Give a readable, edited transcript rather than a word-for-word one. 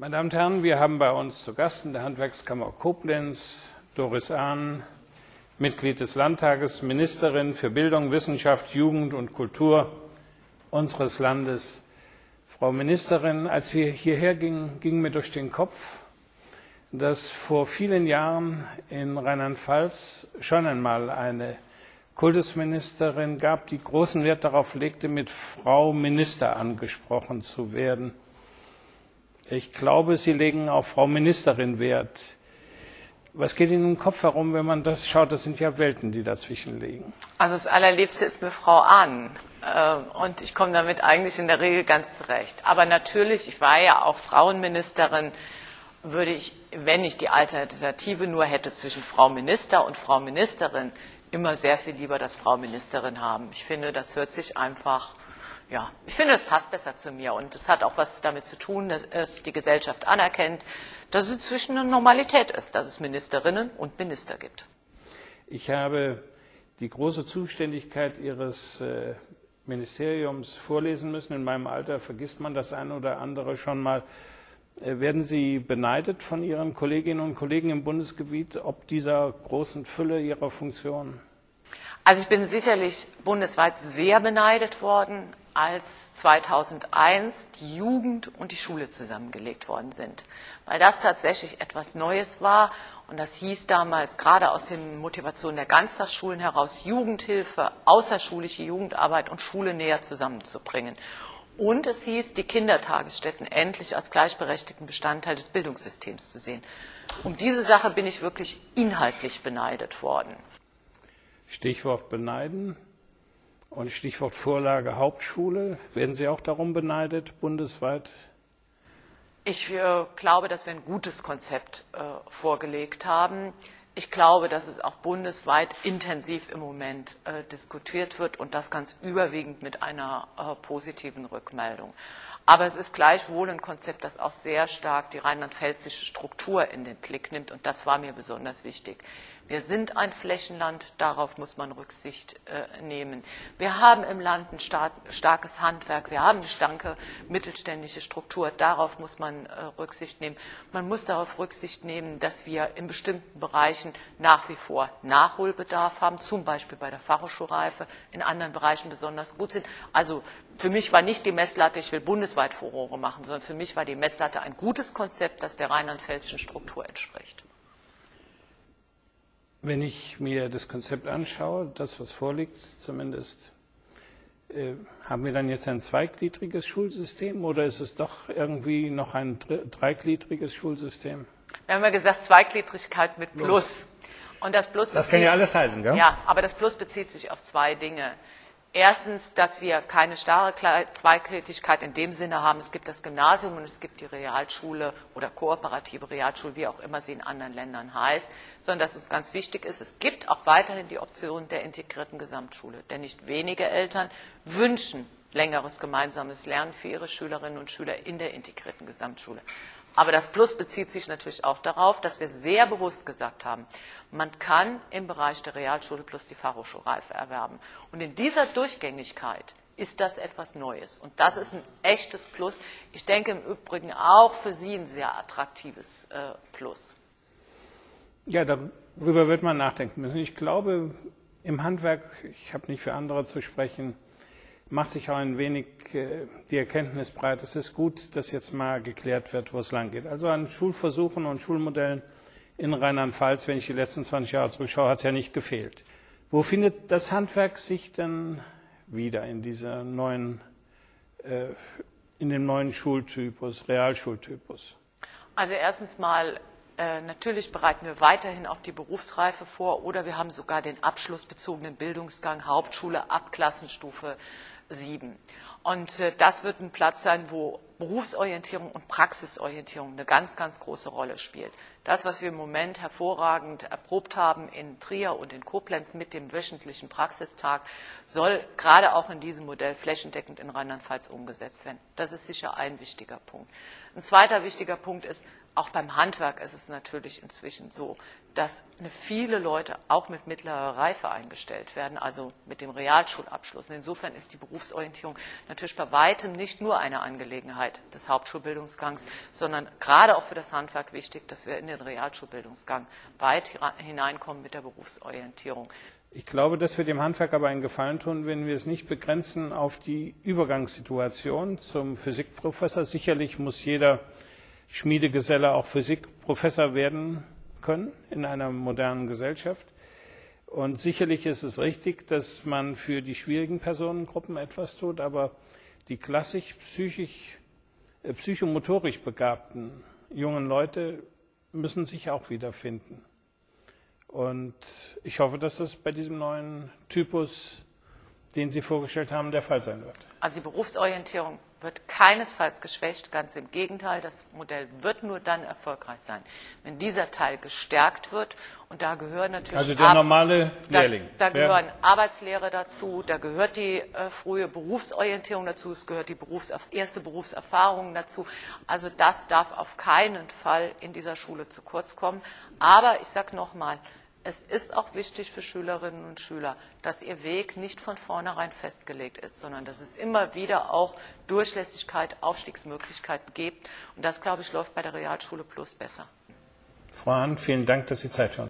Meine Damen und Herren, wir haben bei uns zu Gast in der Handwerkskammer Koblenz Doris Ahnen, Mitglied des Landtages, Ministerin für Bildung, Wissenschaft, Jugend und Kultur unseres Landes. Frau Ministerin, als wir hierher gingen, ging mir durch den Kopf, dass vor vielen Jahren in Rheinland-Pfalz schon einmal eine Kultusministerin gab, die großen Wert darauf legte, mit Frau Minister angesprochen zu werden. Ich glaube, Sie legen auf Frau Ministerin Wert. Was geht Ihnen im Kopf herum, wenn man das schaut? Das sind ja Welten, die dazwischen liegen. Also das Allerliebste ist mir Frau Ahnen. Und ich komme damit eigentlich in der Regel ganz zurecht. Aber natürlich, ich war ja auch Frauenministerin, würde ich, wenn ich die Alternative nur hätte zwischen Frau Minister und Frau Ministerin, immer sehr viel lieber das Frau Ministerin haben. Ich finde, das hört sich einfach... Ja, ich finde, das passt besser zu mir und es hat auch was damit zu tun, dass die Gesellschaft anerkennt, dass es inzwischen eine Normalität ist, dass es Ministerinnen und Minister gibt. Ich habe die große Zuständigkeit Ihres Ministeriums vorlesen müssen. In meinem Alter vergisst man das ein oder andere schon mal. Werden Sie beneidet von Ihren Kolleginnen und Kollegen im Bundesgebiet, ob dieser großen Fülle Ihrer Funktionen? Also ich bin sicherlich bundesweit sehr beneidet worden, als 2001 die Jugend und die Schule zusammengelegt worden sind, weil das tatsächlich etwas Neues war und das hieß damals gerade aus den Motivationen der Ganztagsschulen heraus, Jugendhilfe, außerschulische Jugendarbeit und Schule näher zusammenzubringen. Und es hieß, die Kindertagesstätten endlich als gleichberechtigten Bestandteil des Bildungssystems zu sehen. Um diese Sache bin ich wirklich inhaltlich beneidet worden. Stichwort beneiden. Und Stichwort Vorlage Hauptschule, werden Sie auch darum beneidet, bundesweit? Ich glaube, dass wir ein gutes Konzept vorgelegt haben. Ich glaube, dass es auch bundesweit intensiv im Moment diskutiert wird und das ganz überwiegend mit einer positiven Rückmeldung. Aber es ist gleichwohl ein Konzept, das auch sehr stark die rheinland-pfälzische Struktur in den Blick nimmt und das war mir besonders wichtig. Wir sind ein Flächenland, darauf muss man Rücksicht nehmen. Wir haben im Land ein starkes Handwerk, wir haben eine starke mittelständische Struktur, darauf muss man Rücksicht nehmen. Man muss darauf Rücksicht nehmen, dass wir in bestimmten Bereichen nach wie vor Nachholbedarf haben, zum Beispiel bei der Fachhochschulreife, in anderen Bereichen besonders gut sind. Also für mich war nicht die Messlatte, ich will bundesweit Furore machen, sondern für mich war die Messlatte ein gutes Konzept, das der rheinland-pfälzischen Struktur entspricht. Wenn ich mir das Konzept anschaue, das, was vorliegt zumindest, haben wir dann jetzt ein zweigliedriges Schulsystem oder ist es doch irgendwie noch ein dreigliedriges Schulsystem? Wir haben ja gesagt, Zweigliedrigkeit mit Plus. Und das Plus das kann ja alles heißen, gell? Ja, aber das Plus bezieht sich auf zwei Dinge. Erstens, dass wir keine starre Zweigliedrigkeit in dem Sinne haben, es gibt das Gymnasium und es gibt die Realschule oder kooperative Realschule, wie auch immer sie in anderen Ländern heißt, sondern dass uns ganz wichtig ist, es gibt auch weiterhin die Option der integrierten Gesamtschule, denn nicht wenige Eltern wünschen längeres gemeinsames Lernen für ihre Schülerinnen und Schüler in der integrierten Gesamtschule. Aber das Plus bezieht sich natürlich auch darauf, dass wir sehr bewusst gesagt haben, man kann im Bereich der Realschule plus die Fachhochschulreife erwerben. Und in dieser Durchgängigkeit ist das etwas Neues. Und das ist ein echtes Plus. Ich denke im Übrigen auch für Sie ein sehr attraktives Plus. Ja, darüber wird man nachdenken müssen. Ich glaube, im Handwerk, ich habe nicht für andere zu sprechen, macht sich auch ein wenig die Erkenntnis breit. Es ist gut, dass jetzt mal geklärt wird, wo es lang geht. Also an Schulversuchen und Schulmodellen in Rheinland-Pfalz, wenn ich die letzten 20 Jahre zurückschaue, hat es ja nicht gefehlt. Wo findet das Handwerk sich denn wieder in dieser neuen, in dem neuen Schultypus, Realschultypus? Also erstens mal, natürlich bereiten wir weiterhin auf die Berufsreife vor oder wir haben sogar den abschlussbezogenen Bildungsgang Hauptschule ab Klassenstufe 7. Und das wird ein Platz sein, wo Berufsorientierung und Praxisorientierung eine ganz, ganz große Rolle spielt. Das, was wir im Moment hervorragend erprobt haben in Trier und in Koblenz mit dem wöchentlichen Praxistag, soll gerade auch in diesem Modell flächendeckend in Rheinland-Pfalz umgesetzt werden. Das ist sicher ein wichtiger Punkt. Ein zweiter wichtiger Punkt ist, auch beim Handwerk ist es natürlich inzwischen so, dass viele Leute auch mit mittlerer Reife eingestellt werden, also mit dem Realschulabschluss. Und insofern ist die Berufsorientierung natürlich bei weitem nicht nur eine Angelegenheit des Hauptschulbildungsgangs, sondern gerade auch für das Handwerk wichtig, dass wir in den Realschulbildungsgang weit hineinkommen mit der Berufsorientierung. Ich glaube, dass wir dem Handwerk aber einen Gefallen tun, wenn wir es nicht begrenzen auf die Übergangssituation zum Physikprofessor. Sicherlich muss jeder Schmiedegeselle auch Physikprofessor werden können in einer modernen Gesellschaft. Und sicherlich ist es richtig, dass man für die schwierigen Personengruppen etwas tut, aber die klassisch psychomotorisch begabten jungen Leute müssen sich auch wiederfinden. Und ich hoffe, dass das bei diesem neuen Typus, den Sie vorgestellt haben, der Fall sein wird. Also die Berufsorientierung wird keinesfalls geschwächt, ganz im Gegenteil. Das Modell wird nur dann erfolgreich sein, wenn dieser Teil gestärkt wird. Und da gehören natürlich also der normale Lehrling. Da gehören Arbeitslehre dazu, da gehört die frühe Berufsorientierung dazu, es gehört die erste Berufserfahrung dazu. Also das darf auf keinen Fall in dieser Schule zu kurz kommen. Aber ich sage nochmal, es ist auch wichtig für Schülerinnen und Schüler, dass ihr Weg nicht von vornherein festgelegt ist, sondern dass es immer wieder auch Durchlässigkeit, Aufstiegsmöglichkeiten gibt. Und das, glaube ich, läuft bei der Realschule plus besser. Frau Ahnen, vielen Dank, dass Sie Zeit für uns hatten.